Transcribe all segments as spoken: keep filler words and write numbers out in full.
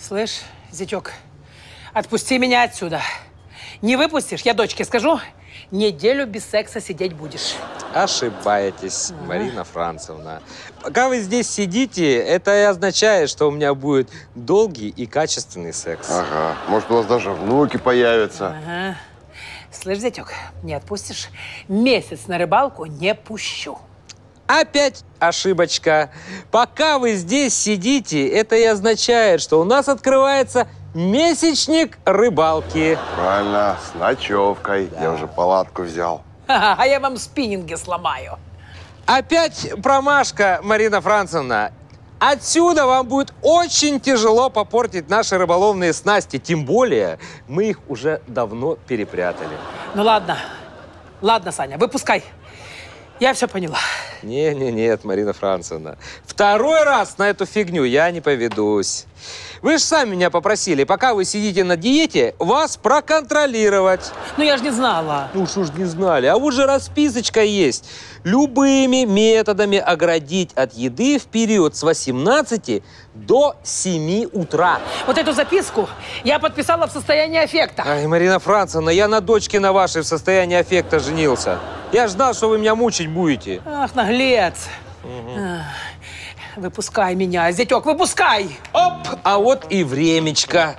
Слышь, зятек, отпусти меня отсюда. Не выпустишь, я дочке скажу, неделю без секса сидеть будешь. Ошибаетесь, угу. Марина Францевна. Пока вы здесь сидите, это и означает, что у меня будет долгий и качественный секс. Ага, может, у вас даже внуки появятся. Ага. Слышь, зятек, не отпустишь? Месяц на рыбалку не пущу. Опять ошибочка. Пока вы здесь сидите, это и означает, что у нас открывается месячник рыбалки. Правильно, с ночевкой. Да. Я уже палатку взял. А я вам спиннинги сломаю. Опять промашка, Марина Францевна. Отсюда вам будет очень тяжело попортить наши рыболовные снасти. Тем более, мы их уже давно перепрятали. Ну ладно. Ладно, Саня, выпускай. Я все поняла. Не-не-нет, Марина Францевна. Второй раз на эту фигню я не поведусь. Вы же сами меня попросили, пока вы сидите на диете, вас проконтролировать. Ну, я же не знала. Ну, что ж не знали. А вот же расписочка есть. Любыми методами оградить от еды в период с восемнадцати до семи утра. Вот эту записку я подписала в состоянии аффекта. Ай, Марина Францевна, я на дочке на вашей в состоянии аффекта женился. Я ждал, что вы меня мучить будете. Ах, наглец. Угу. Выпускай меня, зятек, выпускай! Оп! А вот и времечко.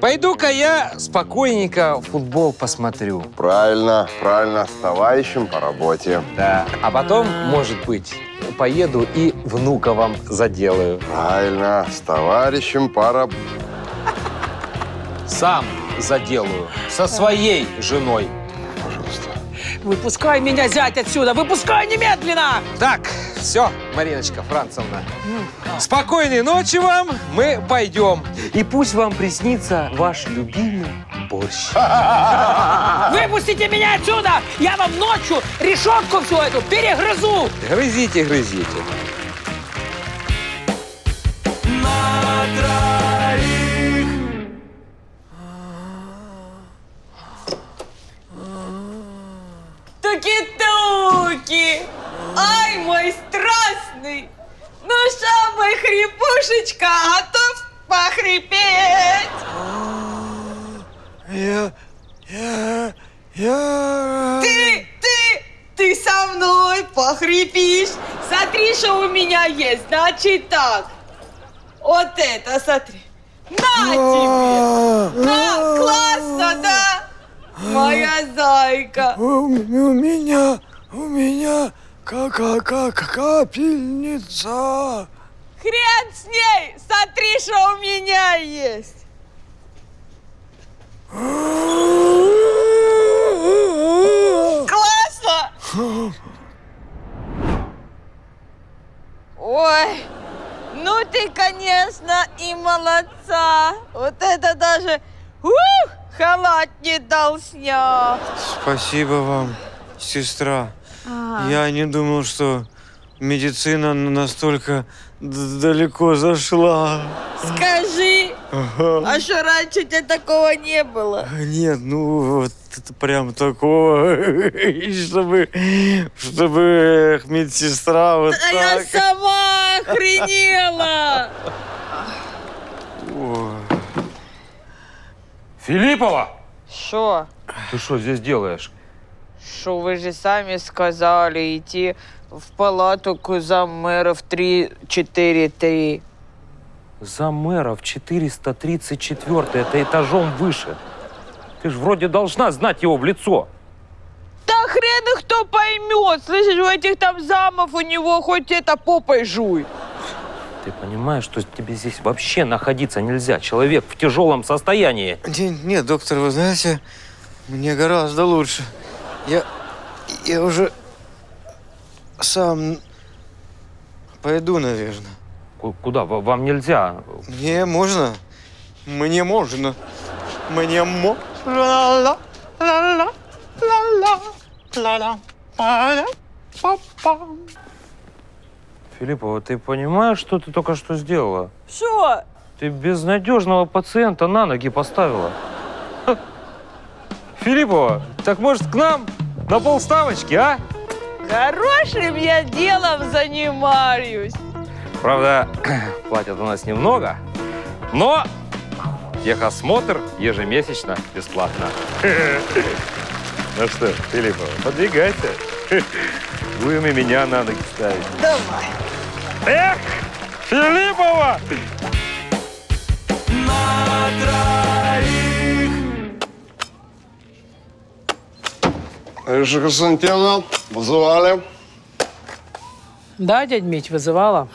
Пойду-ка я спокойненько футбол посмотрю. Правильно, правильно. С товарищем по работе. Да. А потом, может быть, поеду и внука вам заделаю. Правильно. С товарищем по работе. Сам заделаю. Со своей женой. Пожалуйста. Выпускай меня, зять, отсюда! Выпускай немедленно! Так, все, Мариночка Францевна. Спокойной ночи вам, мы пойдем. И пусть вам приснится ваш любимый борщ. Выпустите меня отсюда! Я вам ночью решетку всю эту перегрызу! Грызите, грызите. Туки-туки! Ай, мой страстный! Ну шо, мой хрипушечка, готов похрипеть? Я, я, я... Ты, ты, ты со мной похрипишь. Смотри, что у меня есть, значит так. Вот это, смотри. На тебе! Да, классно, да? Моя зайка. У, у меня, у меня ка-ка-ка-капельница. Хрен с ней, смотри, что у меня есть. Классно. Ой, ну ты, конечно, и молодца. Вот это даже... Ух! Халат не дал снять. Спасибо вам, сестра. А-а-а. Я не думал, что медицина настолько далеко зашла. Скажи, а-а-а, а что раньше у тебя такого не было? Нет, ну вот прям такого, чтобы, чтобы медсестра вот да так. Я сама охренела. Филипова! Что? Ты что здесь делаешь? Что вы же сами сказали идти в палату к заммэра в триста сорок три. Заммэра в четыреста тридцать четыре, это этажом выше. Ты же вроде должна знать его в лицо. Да хрен их кто поймет, слышишь, у этих там замов у него хоть это попой жуй. Ты понимаешь, что тебе здесь вообще находиться нельзя? Человек в тяжелом состоянии. Нет, нет, доктор, вы знаете, мне гораздо лучше. Я, я уже сам пойду, наверное. Куда? Вам нельзя? Мне можно. Мне можно. Мне можно. Филиппова, ты понимаешь, что ты только что сделала? Что? Ты безнадежного пациента на ноги поставила. Ха. Филиппова, так может к нам на полставочки, а? Хорошим я делом занимаюсь. Правда, платят у нас немного, Но техосмотр ежемесячно бесплатно. Ну что, Филиппова, подвигайся. Будем и меня на ноги ставить. Давай. Эх, Филиппова! На троих! Реша Костянтиновна, вызывали? Да, дядь Мить, вызывала.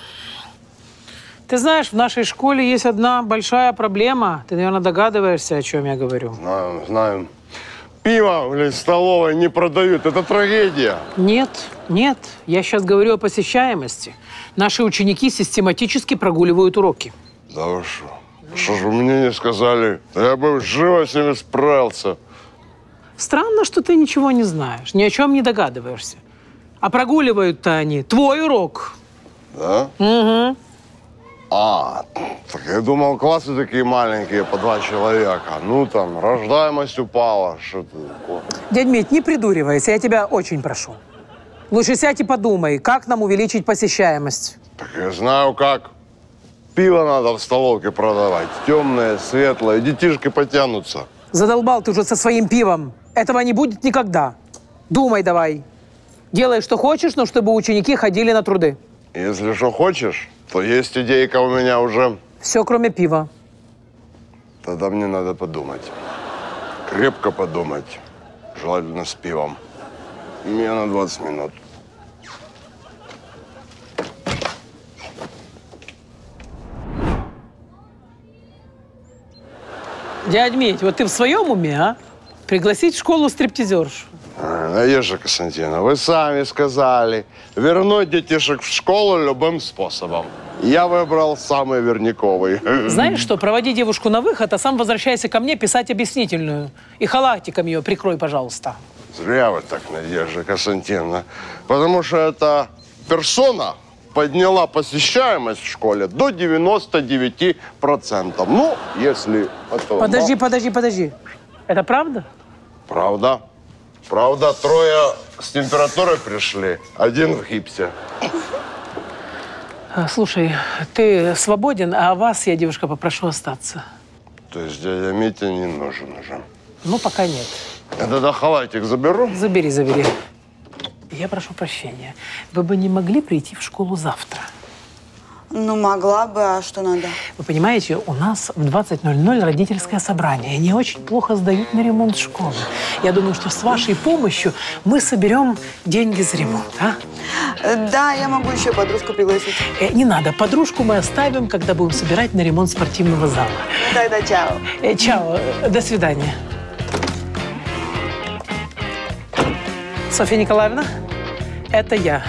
Ты знаешь, в нашей школе есть одна большая проблема. Ты, наверное, догадываешься, о чем я говорю. Знаем, знаем. Пиво в столовой не продают. Это трагедия. Нет, нет. Я сейчас говорю о посещаемости. Наши ученики систематически прогуливают уроки. Да вы что? Что же вы мне не сказали? Я бы живо с ними справился. Странно, что ты ничего не знаешь, ни о чем не догадываешься. А прогуливают-то они твой урок. Да? Угу. А, так я думал, классы такие маленькие, по два человека. Ну, там, рождаемость упала, что-то. Дядь Мить, не придуривайся, я тебя очень прошу. Лучше сядь и подумай, как нам увеличить посещаемость. Так я знаю как. Пиво надо в столовке продавать. Темное, светлое, детишки потянутся. Задолбал ты уже со своим пивом. Этого не будет никогда. Думай давай. Делай, что хочешь, но чтобы ученики ходили на труды. Если что хочешь, то есть идейка у меня уже. Все, кроме пива. Тогда мне надо подумать. Крепко подумать. Желательно с пивом. У меня на двадцать минут. Дядь Мить, вот ты в своем уме, а? Пригласить в школу стриптизершу. Надежда Константиновна, вы сами сказали, вернуть детишек в школу любым способом. Я выбрал самый верниковый. Знаешь что, проводи девушку на выход, а сам возвращайся ко мне писать объяснительную. И халатиком ее прикрой, пожалуйста. Зря вы так, Надежда Константиновна. Потому что эта персона подняла посещаемость в школе до девяноста девяти процентов. Ну, если... Потом... Подожди, подожди, подожди. Это правда? Правда. Правда, трое с температурой пришли, один в гипсе. Слушай, ты свободен, а вас я, девушка, попрошу остаться. То есть дядя Митя не нужен уже? Ну, пока нет. Я тогда халатик заберу? Забери, забери. Я прошу прощения, вы бы не могли прийти в школу завтра? Ну, могла бы, а что надо? Вы понимаете, у нас в двадцать ноль-ноль родительское собрание. Они очень плохо сдают на ремонт школы. Я думаю, что с вашей помощью мы соберем деньги за ремонт, а? Да, я могу еще подружку пригласить. Э, не надо. Подружку мы оставим, когда будем собирать на ремонт спортивного зала. Ну, тогда чао. Э, чао. До свидания. Софья Николаевна, это я.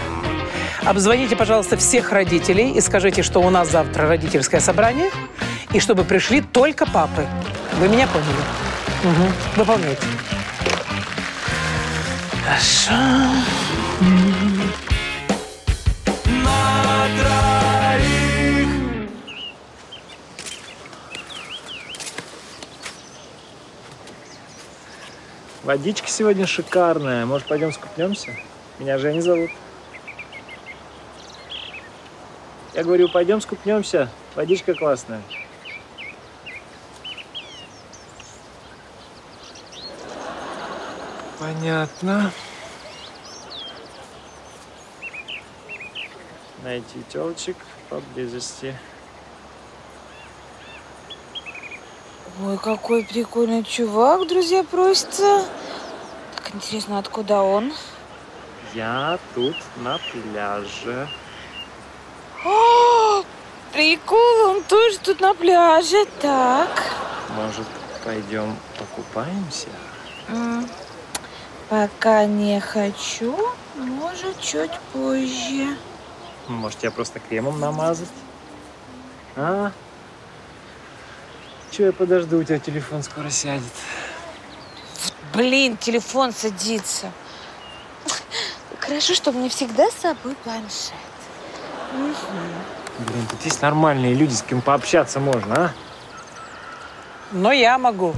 Обзвоните, пожалуйста, всех родителей и скажите, что у нас завтра родительское собрание, и чтобы пришли только папы. Вы меня поняли? Угу. Выполняйте. Хорошо. На троих. Водичка сегодня шикарная. Может, пойдем скупнемся? Меня Женя зовут. Я говорю, пойдем скупнемся, водичка классная. Понятно. Найти телочек поблизости. Ой, какой прикольный чувак, друзья, просится. Так интересно, откуда он? Я тут на пляже. О, прикол, он тоже тут на пляже, так. Может, пойдем покупаемся? Mm. Пока не хочу, может, чуть позже. Может, я просто кремом намазать? А? Чего я подожду, у тебя телефон скоро сядет. Блин, телефон садится. Хорошо, что у меня всегда с собой планшет. Угу. Блин, тут есть нормальные люди, с кем пообщаться можно, а? Но я могу.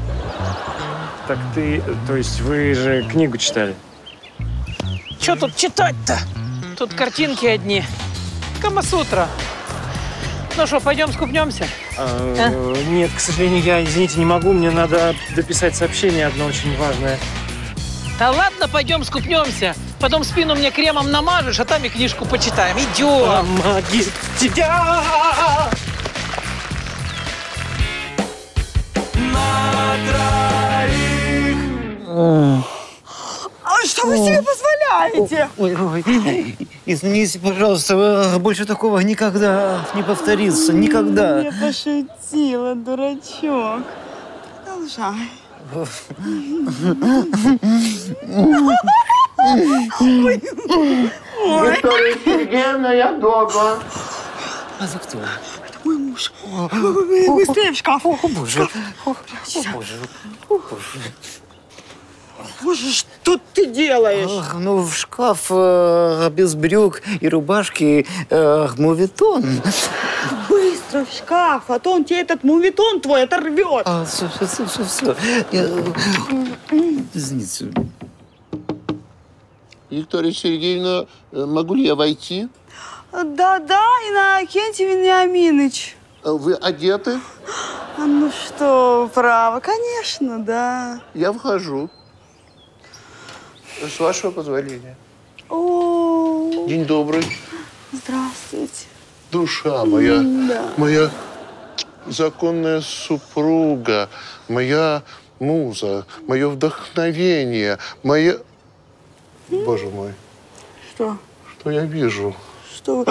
Так ты, то есть вы же книгу читали? Чё тут читать-то? Тут картинки одни. Камасутра. Ну что, пойдем скупнемся? А, а? Нет, к сожалению, я, извините, не могу. Мне надо дописать сообщение одно очень важное. Да ладно, пойдем скупнемся. Потом спину мне кремом намажешь, а там и книжку почитаем. Идем. Помоги тебя! На троих. Что вы себе позволяете? Ой, ой, ой. Извините, пожалуйста, больше такого никогда не повторится. Никогда. Я пошутила, дурачок. Продолжай. Виктория Сергеевна, я дома. А за кто? Это мой муж. Быстрее в шкаф. О, боже. О, боже. О, боже. Боже, что ты делаешь? Ах, ну, в шкаф э, без брюк и рубашки э, мувитон. Быстро в шкаф, а то он тебе этот мувитон твой оторвет. А, все, все, все, все. Я... Извините. Виктория Сергеевна, могу ли я войти? Да-да, Иннокентий Вениаминович. Вы одеты? Ну что, право, конечно, да. Я вхожу. С вашего позволения. О-о-о. День добрый. Здравствуйте. Душа моя, да. Моя законная супруга, моя муза, мое вдохновение, моя... Боже мой. Что? Что я вижу? Что?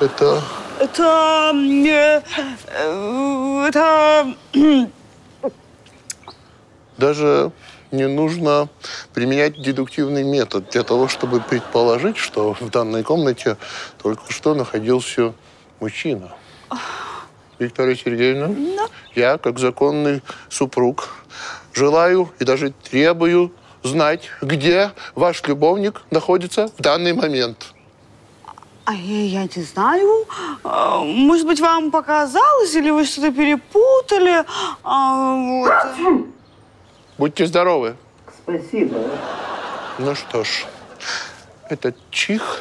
Это... Это... Это... Даже... Не нужно применять дедуктивный метод для того, чтобы предположить, что в данной комнате только что находился мужчина. Виктория Сергеевна, да. Я, как законный супруг, желаю и даже требую знать, где ваш любовник находится в данный момент. А я, я не знаю. Может быть, вам показалось, или вы что-то перепутали? А, вот. Будьте здоровы. Спасибо. Ну что ж, этот чих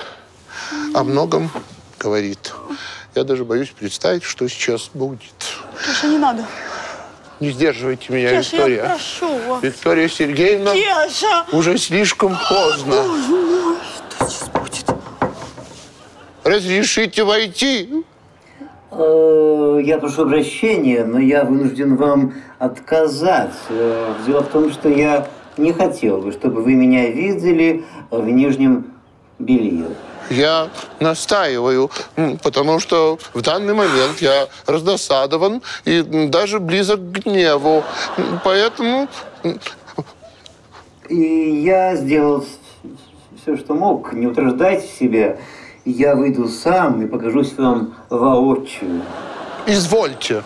о многом говорит. Я даже боюсь представить, что сейчас будет. Реша, не надо. Не сдерживайте меня, Реша, Виктория. Я прошу вас. Виктория Сергеевна, Реша! Уже слишком поздно. Боже мой, что сейчас будет? Разрешите войти? Я прошу прощения, но я вынужден вам отказать. Дело в том, что я не хотел бы, чтобы вы меня видели в нижнем белье. Я настаиваю, потому что в данный момент я раздосадован и даже близок к гневу. Поэтому... И я сделал все, что мог. Не утруждайте себя. Я выйду сам и покажусь вам воочию. Извольте.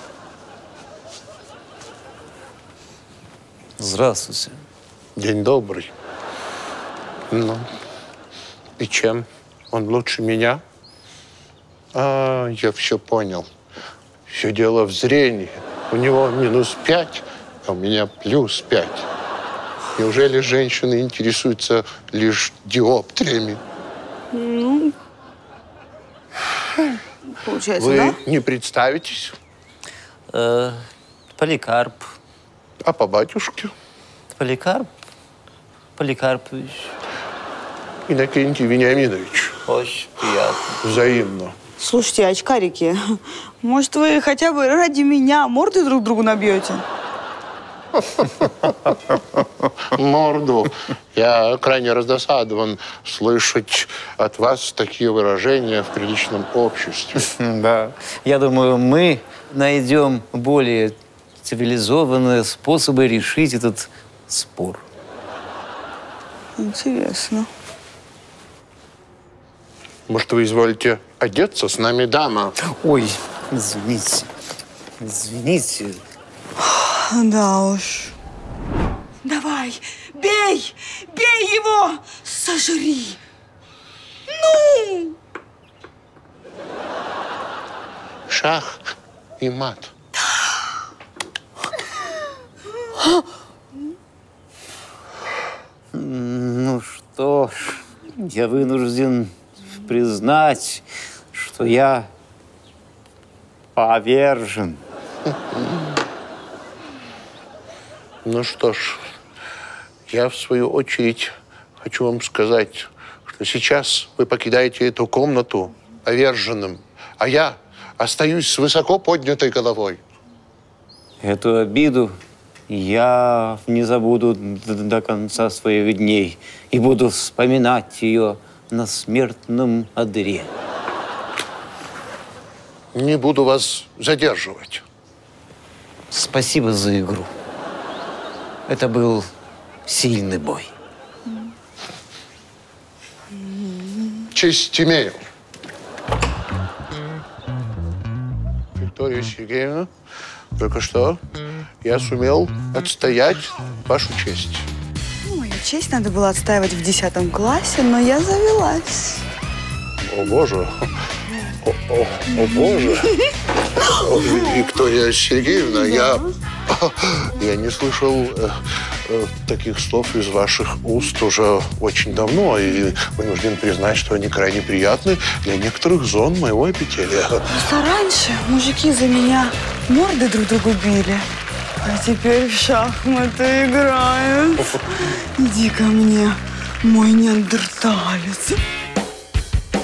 Здравствуйте. День добрый. Ну, и чем? Он лучше меня? А, я все понял. Все дело в зрении. У него минус пять, а у меня плюс пять. Неужели женщины интересуются лишь диоптриями? Ну... Получается, вы да? Не представитесь? Э, Поликарп. А по батюшке? Поликарп. Поликарпович. Иннокентий Вениаминович. Очень приятно. Взаимно. Слушайте, очкарики, может, вы хотя бы ради меня морды друг другу набьете? Морду. Я крайне раздосадован слышать от вас такие выражения в приличном обществе. Да. Я думаю, мы найдем более цивилизованные способы решить этот спор. Интересно. Может, вы изволите одеться с нами, дама? Ой, извините. Извините. Да уж. Давай, бей! Бей его! Сожри! Ну! Шах и мат. Ну что ж, я вынужден признать, что я повержен. Ну что ж, я в свою очередь хочу вам сказать, что сейчас вы покидаете эту комнату поверженным, а я остаюсь с высоко поднятой головой. Эту обиду я не забуду до конца своих дней и буду вспоминать ее на смертном одре. Не буду вас задерживать. Спасибо за игру. Это был сильный бой. Честь имею. Виктория Сергеевна, только что я сумел отстоять вашу честь. Ну, мою честь надо было отстаивать в десятом классе, но я завелась. О, боже. О, о, о боже. Виктория Сергеевна, я... Я не слышал э, э, таких слов из ваших уст уже очень давно, и вынужден признать, что они крайне приятны для некоторых зон моего эпителия. Просто раньше мужики за меня морды друг другу били, а теперь в шахматы играют. Иди ко мне, мой неандерталец.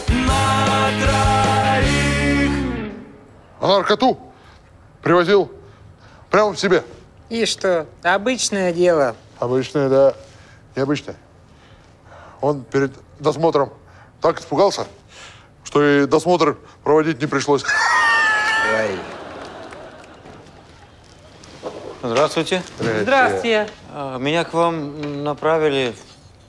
На троих. А наркоту привозил прямо в себе. И что? Обычное дело. Обычное, да. Необычное. Он перед досмотром так испугался, что и досмотр проводить не пришлось. Ой. Здравствуйте. Здравствуйте. Здравствуйте. Меня к вам направили,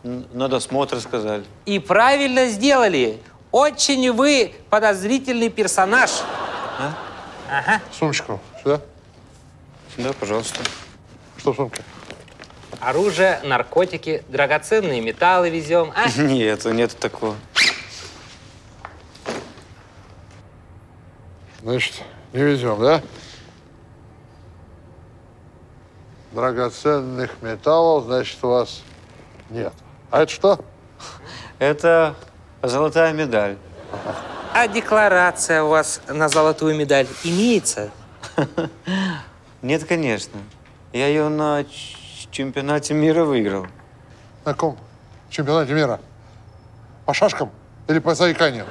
на досмотр сказали. И правильно сделали. Очень вы подозрительный персонаж. А? Ага. Сумочку сюда. Да, пожалуйста. Что в сумке? Оружие, наркотики, драгоценные металлы везем, а? Нет, нет такого. Значит, не везем, да? Драгоценных металлов, значит, у вас нет. А это что? Это золотая медаль. А декларация у вас на золотую медаль имеется? Нет, конечно. Я ее на чемпионате мира выиграл. На ком? Чемпионате мира? По шашкам или по заиканию?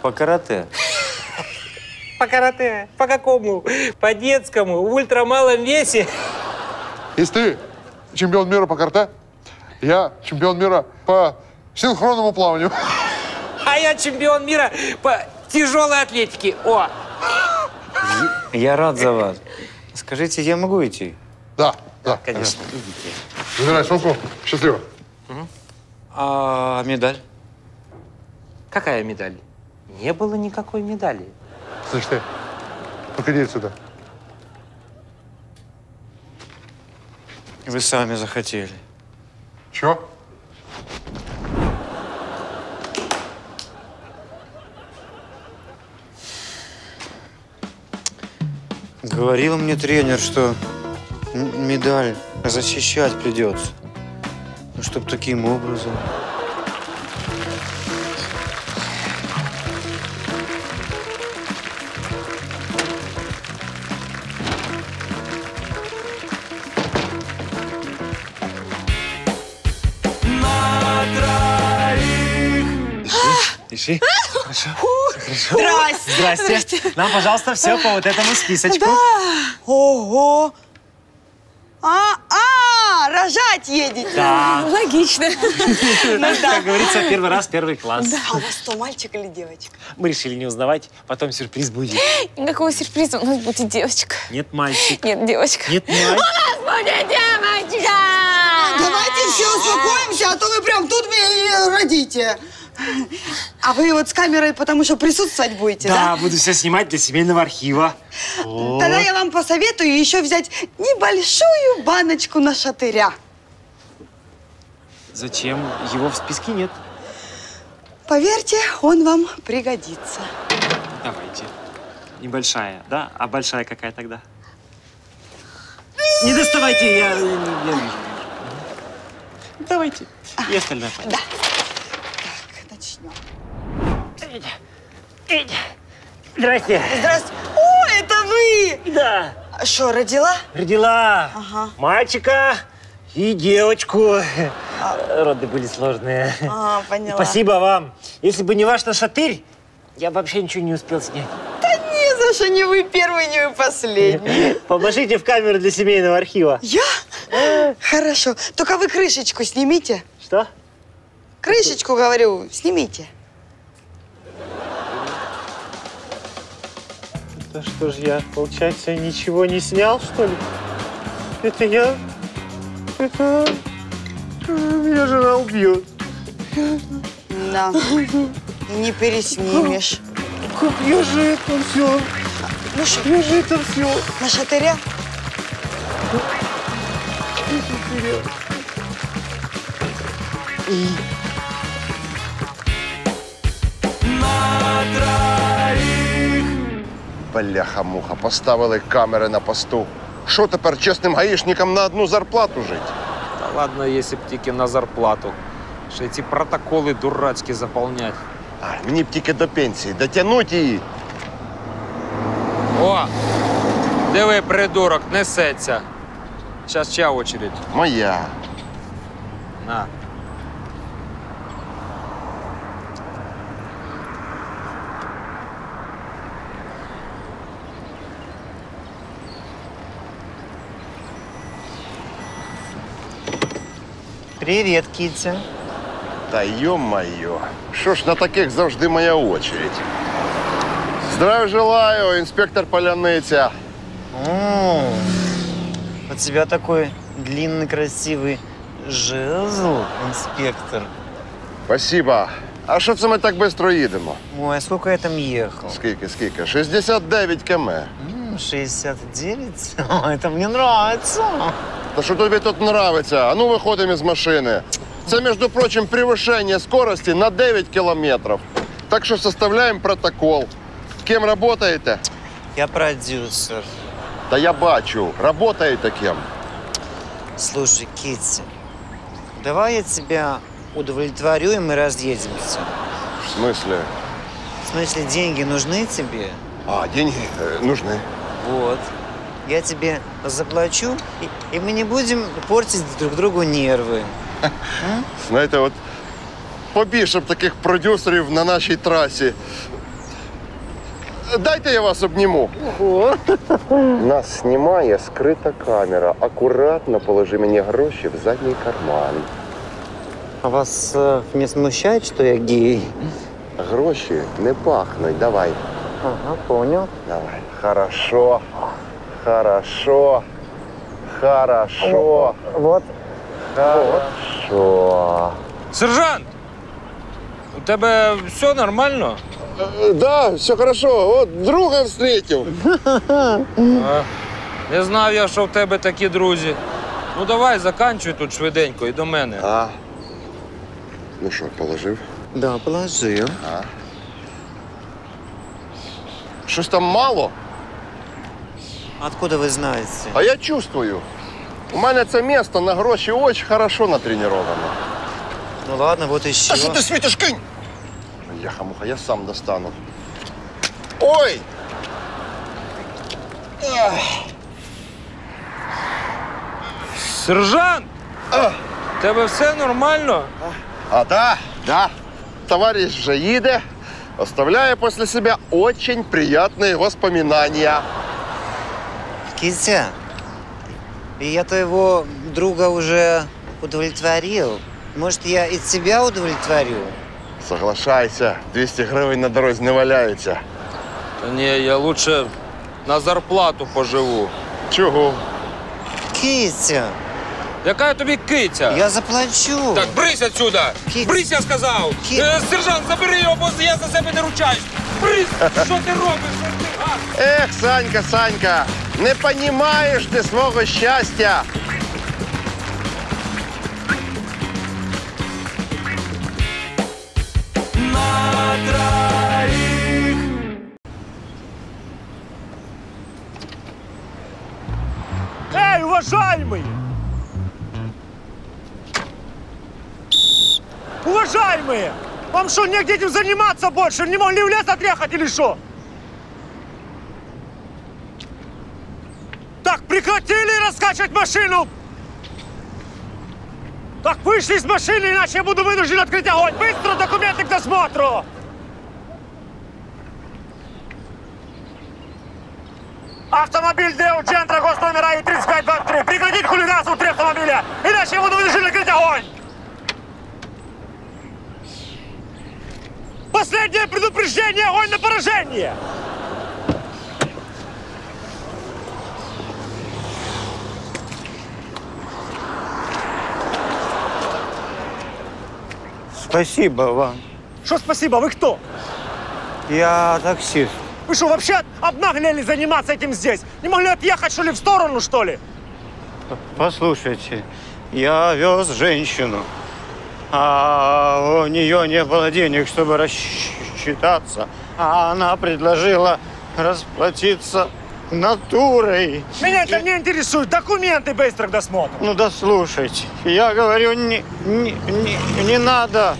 По карате. По карате? По какому? По детскому, в ультрамалом весе. Если ты чемпион мира по карате, я чемпион мира по синхронному плаванию. А я чемпион мира по тяжелой атлетике. О! Я рад за вас. Скажите, я могу идти? Да, да, да, конечно. Забирай сумку. Счастливо. Угу. А медаль? Какая медаль? Не было никакой медали. Слышь ты, выходи отсюда. Вы сами захотели. Чё? Говорил мне тренер, что медаль защищать придется. Ну, чтоб таким образом. На троих. Ищи, ищи. Хорошо. Здрасте. Здрасте. Нам, пожалуйста, все по вот этому списочку. Да. Ого. А-а, рожать едете. Да. Логично. Как говорится, первый раз, первый класс. А у вас что, мальчик или девочка? Мы решили не узнавать, потом сюрприз будет. Никакого сюрприза, у нас будет девочка. Нет, мальчик. Нет, девочка. Нет, мальчик. У нас будет девочка. Давайте все успокоимся, а то вы прям тут меня и родите. А вы вот с камерой, потому что присутствовать будете, да? Да, буду все снимать для семейного архива. Вот. Тогда я вам посоветую еще взять небольшую баночку на шатыря. Зачем? Его в списке нет. Поверьте, он вам пригодится. Давайте. Небольшая, да? А большая какая тогда? Не доставайте, я... я... Давайте. И остальное. Да. Начнем. Здрасте. Здрасте. О, это вы! Да. Что, родила? Родила. Ага. Мальчика и девочку. А... Роды были сложные. А, поняла. Спасибо вам. Если бы не ваш нашатырь, я бы вообще ничего не успел снять. Да не за что, не вы первый, не вы последний. Положите в камеру для семейного архива. Я? Хорошо. Только вы крышечку снимите. Что? Крышечку, говорю, снимите. Да что ж я, получается, ничего не снял, что ли? Это я... Это... Меня жена убьет. Да. Не переснимешь. Как я же это все? Ну что? Я же это все. На шатыря? И... Бляха-муха, поставили камери на посту. Що тепер чесним гаїшникам на одну зарплату жить? Да ладно, если б тільки на зарплату. Що эти протоколы дурацькі заполнять. А, мені б тільки до пенсії, дотягнуть її. О, диви, придурок, несеться. Сейчас чья очередь? Моя. На. Привет, Китя. Та ё-моё, что ж на таких завжди моя очередь. Здравия желаю, инспектор Поляныця. О, у тебя такой длинный, красивый жезл, инспектор. Спасибо. А что это мы так быстро едем? Ой, а сколько я там ехал? Сколько, сколько? шестьдесят девять километров. шестьдесят девять? Это мне нравится. Да что тебе тут нравится? А ну, выходим из машины. Это, между прочим, превышение скорости на девять километров. Так что составляем протокол. Кем работаете? Я продюсер. Да я бачу. Работаете кем? Слушай, Китти, давай я тебя удовлетворю, и мы разъедемся. В смысле? В смысле, деньги нужны тебе? А, деньги э, нужны. Вот. Я тебе заплачу, и, и мы не будем портить друг другу нервы. Знаете, вот побільше б таких продюсерів на нашей трассе. Дайте я вас обниму. Ого. Нас снимает скрыта камера. Аккуратно положи мне гроши в задний карман. А вас э, не смущает, что я гей? Гроши не пахнут, давай. Ага, понял. Давай. Хорошо. Хорошо. Хорошо. Вот. вот. Хорошо. Сержант, у тебя все нормально? Да, все хорошо. Вот друга встретил. А, не знав я, что у тебя такие друзі. Ну давай, заканчивай тут швиденько и до мене. А. Ну что, положив? Да, положив. А. Что-то там мало? Откуда вы знаете? А я чувствую. У меня это место на гроши очень хорошо натренировано. Ну ладно, вот еще. А что ты светишь, кинь? Бляха-муха, я сам достану. Ой! Сержант! А. У тебя все нормально? А, а да, да. Товарищ же едет, оставляя после себя очень приятные воспоминания. Китя, я твоего друга уже удовлетворил. Может, я и тебя удовлетворю? Соглашайся, двести гривен на дороге не валяется. Да не, я лучше на зарплату поживу. Чего? Китя. Какая тебе Китя? Я заплачу. Так, брысь отсюда! Кит... Брысь, я сказал! Кит... Э, сержант, забери его, босс, я за себя не ручаюсь! Брысь! Что ты робишь? Эх, Санька, Санька! Не понимаешь ты своего счастья! На троих! Эй, уважаемые! Уважаемые! Вам что, негде этим заниматься больше? Не могли в лес отъехать или что? Прекратили раскачивать машину! Так вышли из машины, иначе я буду вынужден открыть огонь! Быстро документы к досмотру! Автомобиль Део Джентра, гос номера И тридцать пять двадцать три. Прекратить хулиганство внутри автомобиля, иначе я буду вынужден открыть огонь! Последнее предупреждение, огонь на поражение! Спасибо вам. Что спасибо? Вы кто? Я таксист. Вы что, вообще обнаглели заниматься этим здесь? Не могли отъехать, что ли, в сторону, что ли? Послушайте, я вез женщину, а у нее не было денег, чтобы рассчитаться, а она предложила расплатиться натурой. Меня это не интересует. Документы быстро к досмотру. Ну, дослушайте. Я говорю, не, не, не, не надо.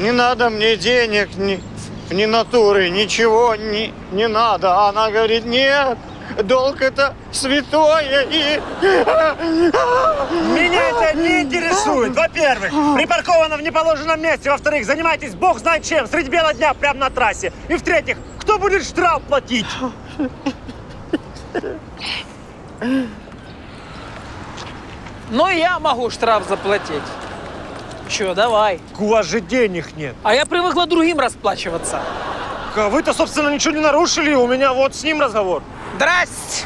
Не надо мне денег, ни, ни натуры, ничего не, не надо. Она говорит, нет, долг это святое. И... Меня это не интересует. Во-первых, припарковано в неположенном месте. Во-вторых, занимайтесь бог знает чем, средь бела дня, прямо на трассе. И в-третьих, кто будет штраф платить? Ну, я могу штраф заплатить. Че, давай. У вас же денег нет. А я привыкла другим расплачиваться. А вы-то, собственно, ничего не нарушили. У меня вот с ним разговор. Здрасте.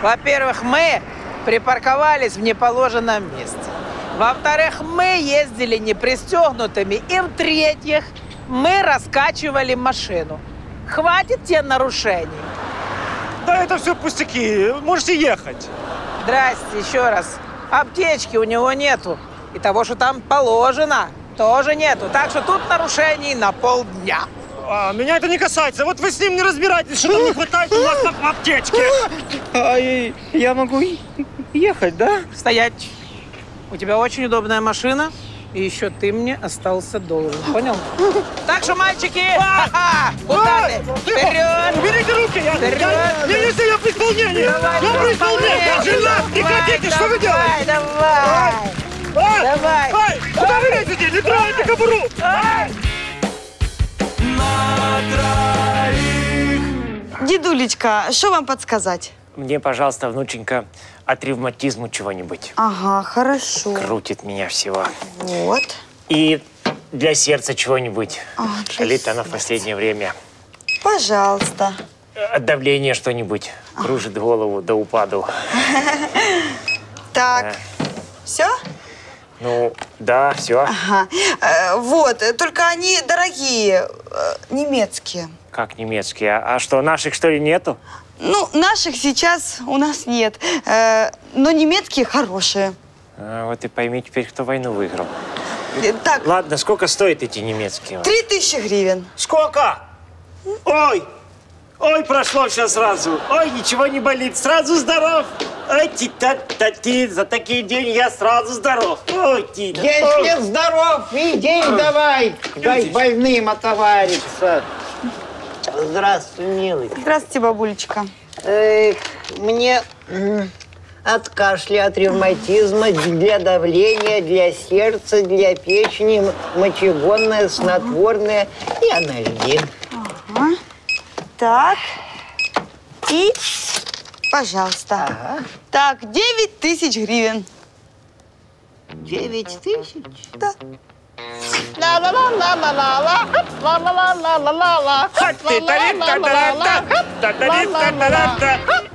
Во-первых, мы припарковались в неположенном месте. Во-вторых, мы ездили не пристегнутыми. И в-третьих, мы раскачивали машину. Хватит тебе нарушений. Да это все пустяки. Можете ехать. Здрасте, еще раз. Аптечки у него нету. И того, что там положено, тоже нету. Так что тут нарушений на полдня. А, меня это не касается. Вот вы с ним не разбирайтесь, что там не хватает у вас в аптечке. А, я могу ехать, да? Стоять. У тебя очень удобная машина. И еще ты мне остался должен. Понял? Так что, мальчики, куда ты? Вперед! Уберите руки! Я нельзя, я при исполнении! Я при исполнении! Я жена! Прекратите! Что вы делаете? Давай, давай! Давай! Куда вы лезете? Не трогайте кобуру! Дедулечка, что вам подсказать? Мне, пожалуйста, внученька, от ревматизма чего-нибудь. Ага, хорошо. Крутит меня всего. Вот. И для сердца чего-нибудь. А, шалит она в последнее время. Пожалуйста. От давления что-нибудь. Кружит голову до упаду. Так, все? Ну, да, все. Вот, только они дорогие, немецкие. Как немецкие? А что, наших, что ли, нету? Ну, наших сейчас у нас нет, э, но немецкие хорошие. А, вот и пойми теперь, кто войну выиграл. Так. Ладно, сколько стоят эти немецкие? Три тысячи гривен. Сколько? Ой, ой, прошло все сразу. Ой, ничего не болит, сразу здоров. Ой, ти, та, та, ти. За такие деньги я сразу здоров. Ой, ти, да. Если здоров, и день давай, дай больным отовариться. Здравствуй, милый. Здравствуйте, бабулечка. Эх, мне от кашля, от ревматизма, для давления, для сердца, для печени, мочегонное, снотворное и анальгин. Ага. Так. И, пожалуйста. Ага. Так, девять тысяч гривен. девять тысяч? Да.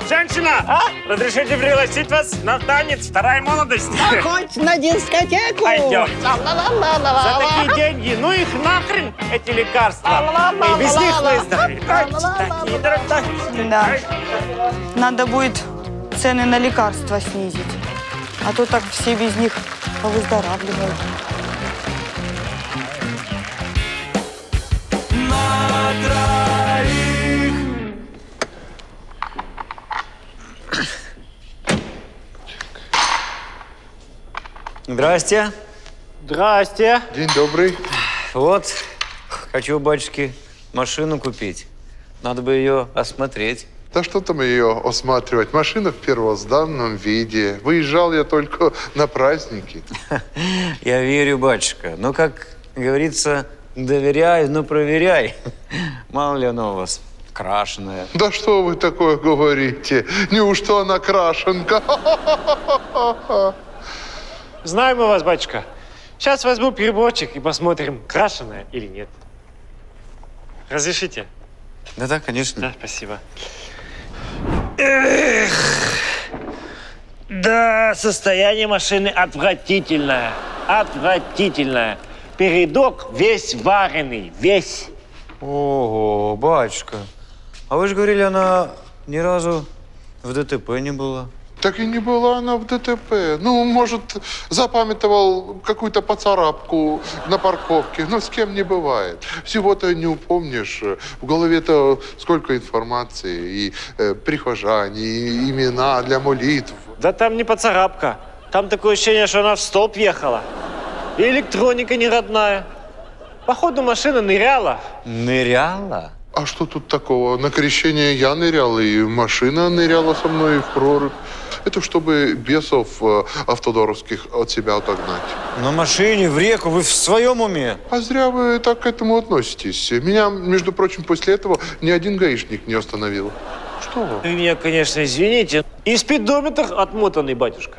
Женщина, разрешите пригласить вас на танец второй молодости? А хоть на дискотеку? Пойдем. За такие деньги, ну их нахрен, эти лекарства. И без них мы здоровы. Да. Надо будет цены на лекарства снизить. А то так все без них повыздоравливают. Здрасте. Здрасте. День добрый. Вот, хочу у батюшки машину купить. Надо бы ее осмотреть. Да что там ее осматривать? Машина в первозданном виде. Выезжал я только на праздники. Я верю, батюшка. Но, как говорится, доверяй, но проверяй. Мало ли она у вас крашеная. Да что вы такое говорите? Неужто она крашенка? Знаем мы вас, батюшка. Сейчас возьму приборчик и посмотрим, крашеная или нет. Разрешите? Да-да, конечно. Да, спасибо. Эх, да, состояние машины отвратительное, отвратительное. Передок весь вареный, весь. Ого, батюшка, а вы же говорили, она ни разу в ДТП не была. Так и не была она в ДТП. Ну, может, запамятовал какую-то поцарапку на парковке. Но с кем не бывает. Всего-то не упомнишь. В голове-то сколько информации. И э, прихожане, и имена для молитв. Да там не поцарапка. Там такое ощущение, что она в столб ехала. И электроника не родная. Походу, машина ныряла. Ныряла? А что тут такого? На крещение я нырял, и машина ныряла со мной в прорубь. Это чтобы бесов э, автодоровских от себя отогнать. На машине, в реку? Вы в своем уме? А зря вы так к этому относитесь. Меня, между прочим, после этого ни один гаишник не остановил. Что вы? Вы меня, конечно, извините. И спидометр отмотанный, батюшка.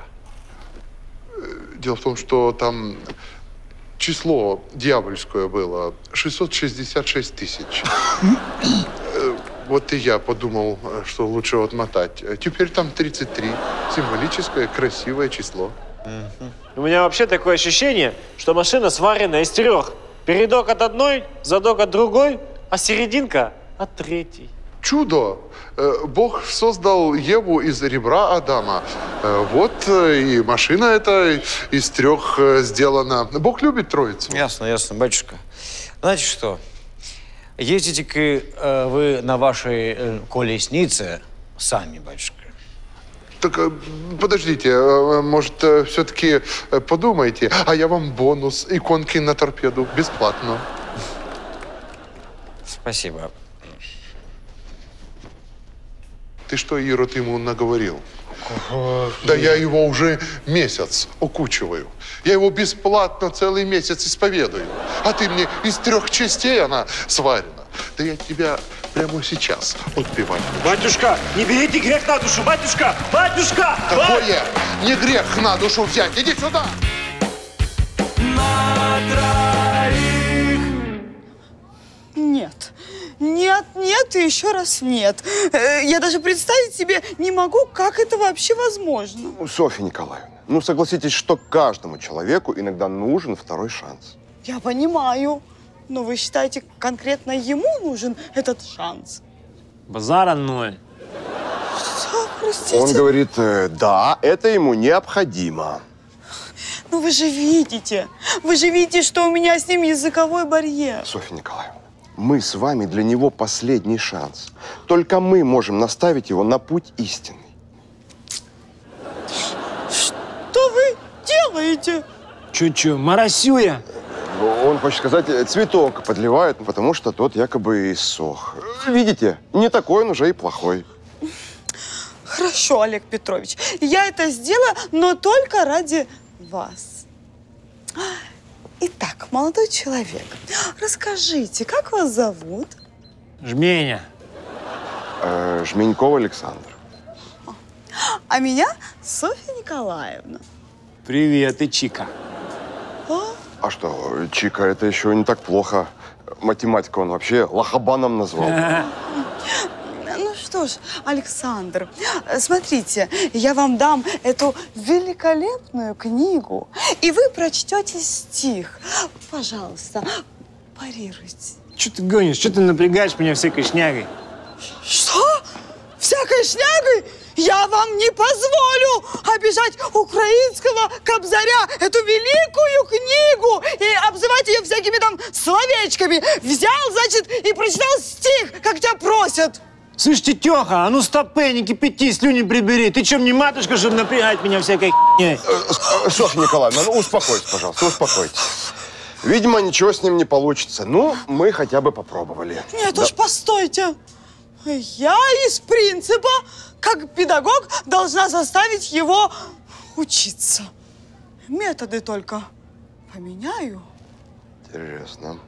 Дело в том, что там... число дьявольское было – шестьсот шестьдесят шесть тысяч. Вот и я подумал, что лучше отмотать. Теперь там тридцать три. Символическое, красивое число. У меня вообще такое ощущение, что машина сварена из трех. Передок от одной, задок от другой, а серединка от третьей. Чудо! Бог создал Еву из ребра Адама. Вот и машина эта из трех сделана. Бог любит троицу. Ясно, ясно, батюшка. Знаете что, ездите-ка вы на вашей колеснице сами, батюшка. Так подождите, может, все-таки подумайте, а я вам бонус, иконки на торпеду, бесплатно. Спасибо. Ты что, Ирод, ему наговорил? Ага, да я его уже месяц окучиваю. Я его бесплатно целый месяц исповедую. А ты мне из трех частей она сварена. Да я тебя прямо сейчас отпеваю. Батюшка, не берите грех на душу, батюшка! Батюшка! Такое бат... не грех на душу взять. Иди сюда! На троих. Нет. Нет, нет и еще раз нет. Я даже представить себе не могу, как это вообще возможно. Софья Николаевна, ну согласитесь, что каждому человеку иногда нужен второй шанс. Я понимаю, но вы считаете, конкретно ему нужен этот шанс? Базара ноль. Что, простите? Он говорит, да, это ему необходимо. Ну вы же видите, вы же видите, что у меня с ним языковой барьер. Софья Николаевна. Мы с вами для него последний шанс. Только мы можем наставить его на путь истинный. Что вы делаете? Чуть-чуть, моросюя. Он хочет сказать, цветок подливает, потому что тот якобы иссох. Видите, не такой он уже и плохой. Хорошо, Олег Петрович, я это сделаю, но только ради вас. Итак, молодой человек, расскажите, как вас зовут? Жменя. Э, Жменьков Александр. А меня Софья Николаевна. Привет, и Чика. А? А что, Чика, это еще не так плохо. Математика он вообще лохабаном назвал. Ну что ж, Александр, смотрите, я вам дам эту великолепную книгу, и вы прочтете стих. Пожалуйста, парируйте. Че ты гонишь? Че ты напрягаешь меня всякой шнягой? Что? Всякой шнягой? Я вам не позволю обижать украинского кобзаря, эту великую книгу, и обзывать ее всякими там словечками. Взял, значит, и прочитал стих, как тебя просят. Слышь, тетеха, а ну стопэ, не кипяти, слюни прибери. Ты чем не матушка, чтобы напрягать меня всякой херней? Софья Николаевна, ну успокойтесь, пожалуйста, успокойтесь. Видимо, ничего с ним не получится. Ну, мы хотя бы попробовали. Нет, да. Уж постойте. Я из принципа, как педагог, должна заставить его учиться. Методы только поменяю. Интересно.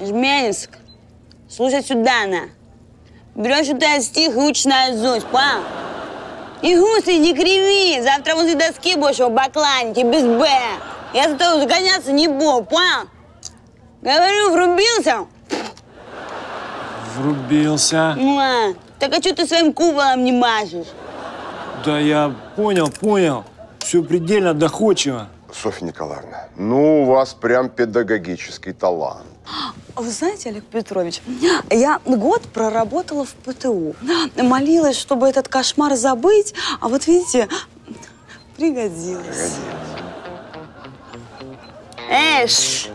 Жменск, слушай сюда, на. Берешь этот стих и учишь наизусть, понял? И гусли не криви, завтра возле доски будешь его бакланить, и без Б. Я за тобой загоняться не буду, понял? Говорю, врубился? Врубился. Ну, а, так а что ты своим куполом не машешь? Да я понял, понял. Все предельно доходчиво. Софья Николаевна, ну у вас прям педагогический талант. Вы знаете, Олег Петрович, я год проработала в ПТУ. Молилась, чтобы этот кошмар забыть, а вот видите, пригодилось. Пригодилось. Эй, ш!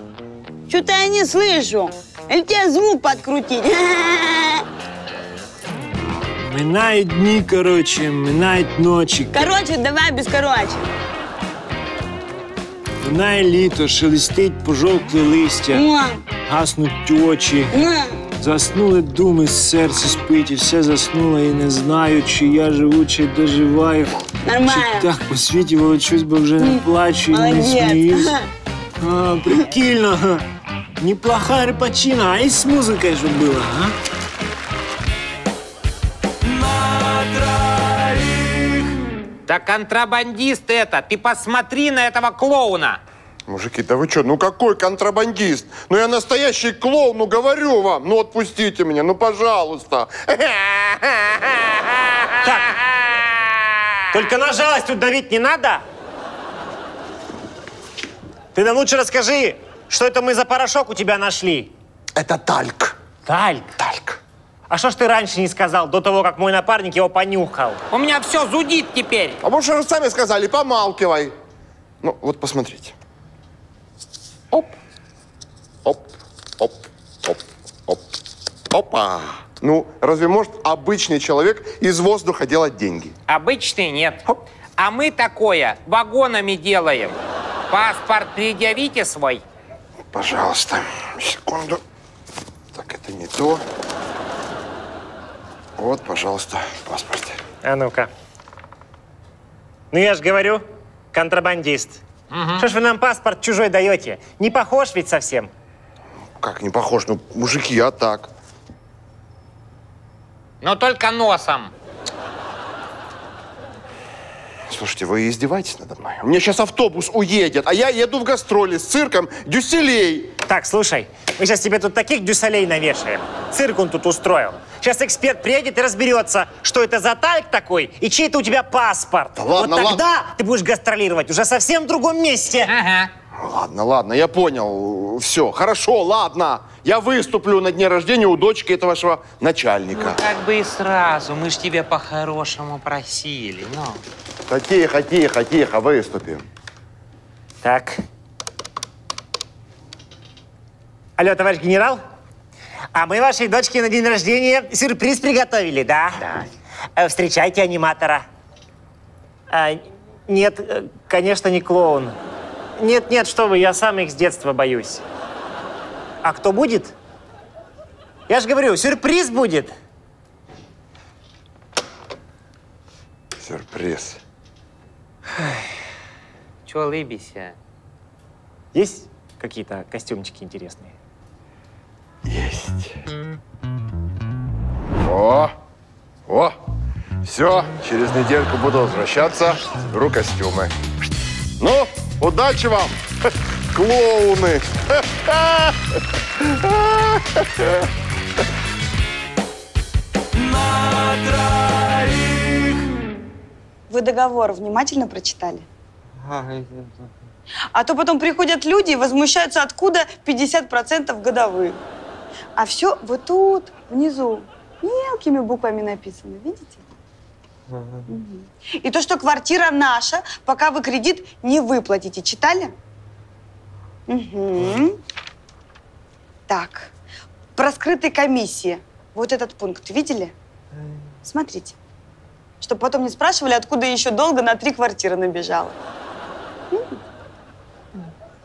Что-то я не слышу. Или тебе звук подкрутить? Минают дни, короче, минают ночи. Короче, давай без короче. Минає літо, шелестить пожовклі листя, yeah. Гаснуть очі, yeah. Заснули думи, серце спить, і все заснуло, і не знаю, чи я живу, чи доживаю. Нормально. Чи так по світі волочусь, бо вже не плачу, mm. і не сміюсь. А, прикольно. Неплохая репачина, а і з музикою ж було, а? Да контрабандист это! Ты посмотри на этого клоуна! Мужики, да вы что, ну какой контрабандист? Ну я настоящий клоун, ну говорю вам! Ну отпустите меня, ну пожалуйста! Так, только на жалость тут давить не надо! Ты нам лучше расскажи, что это мы за порошок у тебя нашли? Это тальк. Тальк? Тальк. А что ж ты раньше не сказал, до того, как мой напарник его понюхал? У меня все зудит теперь. А может, вы сами сказали, помалкивай. Ну, вот посмотрите. Оп. Оп. Оп. Оп. Оп. Опа. Ну, разве может обычный человек из воздуха делать деньги? Обычный нет. Оп. А мы такое вагонами делаем. Паспорт предъявите свой. Пожалуйста. Секунду. Так, это не то. Вот, пожалуйста, паспорт. А ну-ка. Ну я же говорю, контрабандист. Угу. Что ж вы нам паспорт чужой даете? Не похож ведь совсем? Как не похож? Ну, мужики, а так. Но только носом. Слушайте, вы издеваетесь надо мной? У меня сейчас автобус уедет, а я еду в гастроли с цирком «Дюсселей». Так, слушай, мы сейчас тебе тут таких «Дюсселей» навешаем. Цирк он тут устроил. Сейчас эксперт приедет и разберется, что это за тальк такой и чей-то у тебя паспорт. Да ладно, вот тогда ладно. Ты будешь гастролировать уже совсем в другом месте. Ага. Ладно, ладно, я понял. Все, хорошо, ладно. Я выступлю на дне рождения у дочки этого вашего начальника. Ну, как бы и сразу. Мы ж тебя по-хорошему просили, ну. Да тихо, тихо, тихо, выступим. Так. Алло, товарищ генерал, а мы вашей дочке на день рождения сюрприз приготовили, да? Да. Встречайте аниматора. А, нет, конечно, не клоун. Нет, нет, что вы, я сам их с детства боюсь. А кто будет? Я же говорю, сюрприз будет. Сюрприз. Чего улыбишься? Есть какие-то костюмчики интересные? Есть. О, о, все, через недельку буду возвращаться, беру костюмы. Ну, удачи вам, клоуны! Вы договор внимательно прочитали? А то потом приходят люди и возмущаются, откуда пятьдесят процентов годовых. А все вот тут, внизу, мелкими буквами написано, видите? И то, что квартира наша, пока вы кредит не выплатите. Читали? Угу. Так. Про скрытые комиссии. Вот этот пункт видели? Смотрите. Чтобы потом не спрашивали, откуда я еще долго на три квартиры набежала.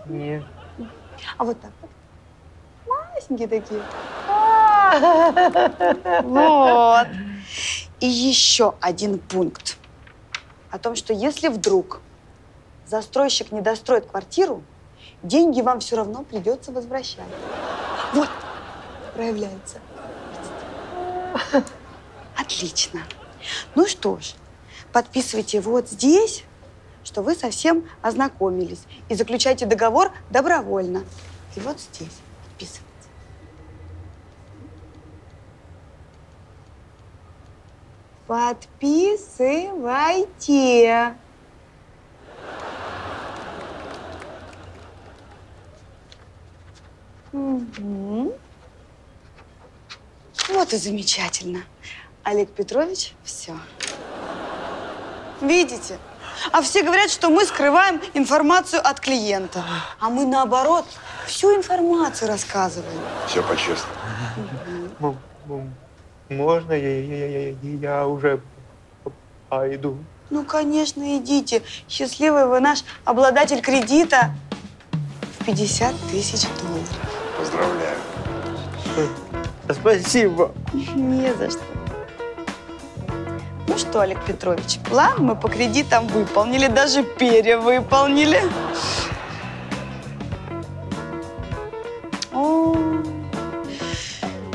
Нет. А вот так вот. Масенькие такие. Вот. И еще один пункт. О том, что если вдруг застройщик не достроит квартиру, деньги вам все равно придется возвращать. Вот. Проявляется. Отлично. Ну что ж, подписывайте вот здесь, что вы совсем ознакомились. И заключайте договор добровольно. И вот здесь подписывайте. Подписывайте. Угу. Вот и замечательно. Олег Петрович, все. Видите? А все говорят, что мы скрываем информацию от клиента. А мы, наоборот, всю информацию рассказываем. Все по-честному. Угу. Можно я, я, я, я уже пойду? Ну, конечно, идите. Счастливый вы наш обладатель кредита в пятьдесят тысяч долларов. Поздравляю. Спасибо. Не за что. Ну что, Олег Петрович, план мы по кредитам выполнили, даже перевыполнили. О,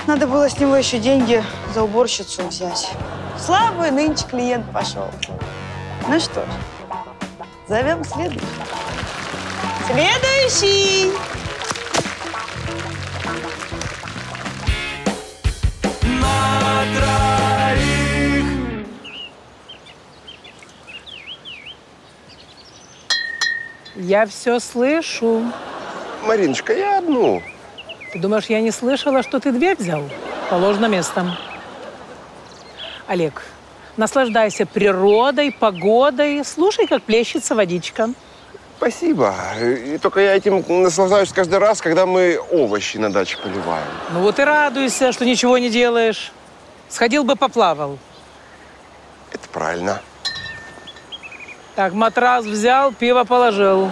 надо было с него еще деньги за уборщицу взять. Слабый нынче клиент пошел. Ну что ж, зовем следующий. Следующий! Я все слышу. Мариночка, я одну. Ты думаешь, я не слышала, что ты дверь взял? Положено местом. Олег, наслаждайся природой, погодой. Слушай, как плещется водичка. Спасибо. И только я этим наслаждаюсь каждый раз, когда мы овощи на даче поливаем. Ну вот и радуйся, что ничего не делаешь. Сходил бы, поплавал. Это правильно. Так, матрас взял, пиво положил.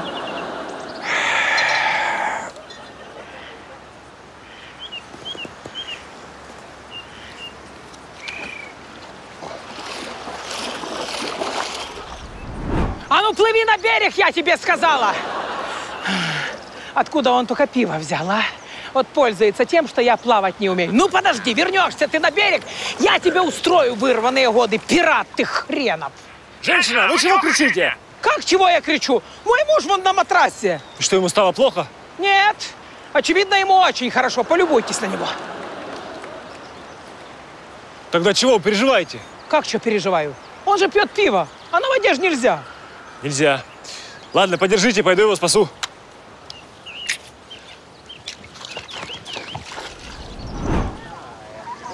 А ну, плыви на берег, я тебе сказала! Откуда он только пиво взял, а? Вот пользуется тем, что я плавать не умею. Ну, подожди, вернешься ты на берег, я тебе устрою вырванные годы, пират ты хренов! Женщина, вы чего кричите? Как чего я кричу? Мой муж вон на матрасе. И что, ему стало плохо? Нет. Очевидно, ему очень хорошо. Полюбуйтесь на него. Тогда чего вы переживаете? Как что переживаю? Он же пьет пиво, а на воде же нельзя. Нельзя. Ладно, подержите, пойду его спасу.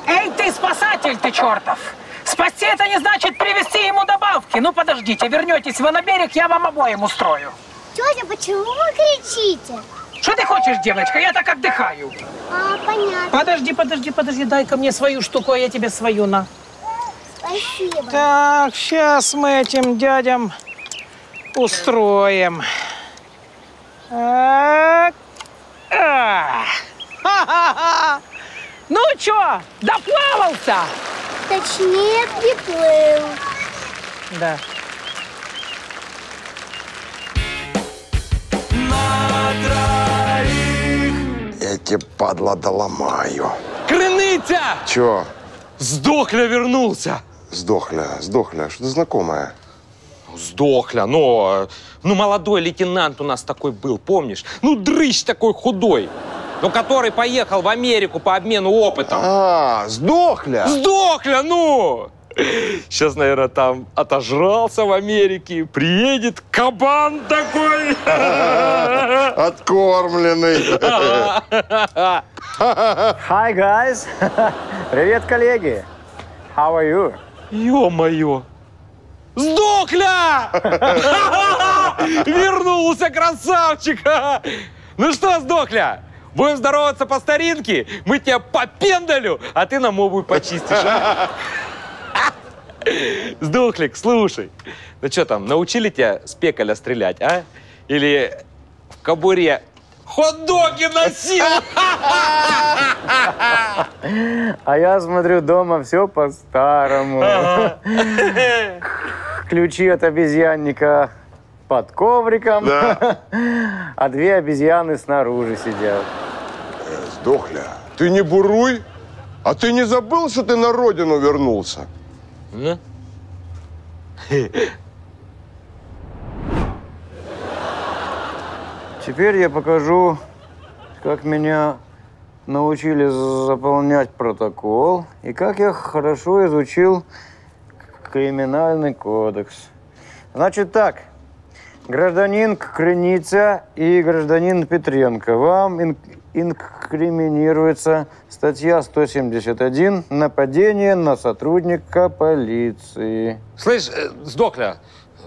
Эй, ты спасатель, ты чертов! Спасти это не значит привезти ему добавки. Ну, подождите, вернетесь вы на берег, я вам обоим устрою. Тетя, почему вы кричите? Что ты хочешь, девочка? Я так отдыхаю. А, понятно. Подожди, подожди, подожди, дай-ка мне свою штуку, а я тебе свою на. Спасибо. Так, сейчас мы этим дядям устроим. Ха-ха-ха! Ну чё, доплавался? Точнее, приплыл. Да. Я тебе, падла, доломаю. Крыница! Чё? Сдохля вернулся. Сдохля, сдохля, что-то знакомое. Сдохля, но... Ну, молодой лейтенант у нас такой был, помнишь? Ну, дрыщ такой худой. Ну, который поехал в Америку по обмену опытом. А, сдохля? Сдохля, ну! Сейчас, наверное, там отожрался в Америке, приедет кабан такой. Откормленный. Hi, guys. Привет, коллеги. How are you? Ё-моё. Сдохля! Вернулся, красавчик! Ну что, сдохля? Будем здороваться по старинке, мы тебя попендалю, а ты нам обувь почистишь. Сдохлик, слушай, ну что там, научили тебя с пекаля стрелять, а? Или в кобуре хот-доги носил! А я смотрю, дома все по-старому. Ага. Ключи от обезьянника под ковриком, да. А две обезьяны снаружи сидят. Э, сдохля, ты не буруй, а ты не забыл, что ты на родину вернулся? Да. Теперь я покажу, как меня научили заполнять протокол и как я хорошо изучил Криминальный кодекс. Значит так, гражданин Крыница и гражданин Петренко, вам ин инкриминируется статья сто семьдесят один «Нападение на сотрудника полиции». Слышь, сдохля,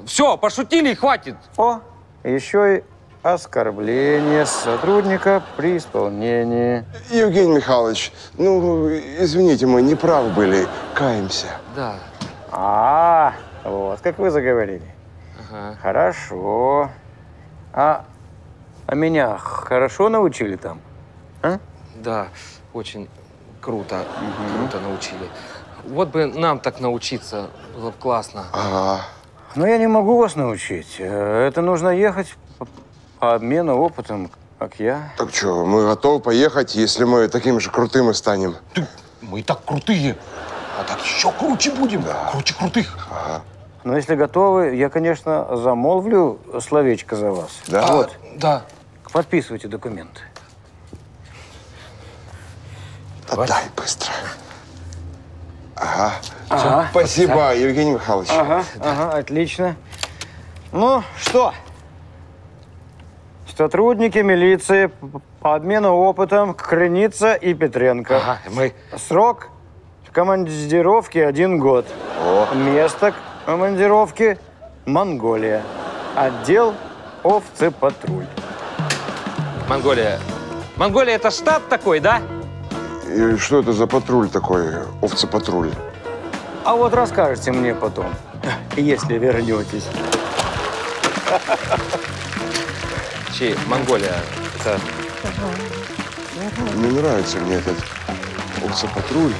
все, пошутили и хватит. О, еще и оскорбление сотрудника при исполнении. Евгений Михайлович, ну, извините, мы не правы были, каемся. Да. А, вот как вы заговорили. Ага. Хорошо. А, а меня хорошо научили там? А? Да, очень круто, угу. круто научили. Вот бы нам так научиться, было бы классно. Ага. Но я не могу вас научить. Это нужно ехать по обмену опытом, как я. Так что, мы готовы поехать, если мы такими же крутыми станем. Ты, мы и так крутые. А так еще круче будем, да. Круче крутых. Ага. Но если готовы, я, конечно, замолвлю словечко за вас. Да? Вот. А, да. Подписывайте документы. Давай. Отдай быстро. Ага. Ага. Спасибо, ага. Евгений Михайлович. Ага. Да. Ага, отлично. Ну что? Сотрудники милиции по обмену опытом Крыница и Петренко. Ага, мы... Срок... командировки один год. О. Место командировки Монголия. Отдел овцепатруль. Монголия. Монголия это штат такой, да? И что это за патруль такой, овцепатруль? А вот расскажете мне потом, если вернетесь. Чей, Монголия, это... Не нравится мне этот овцепатруль.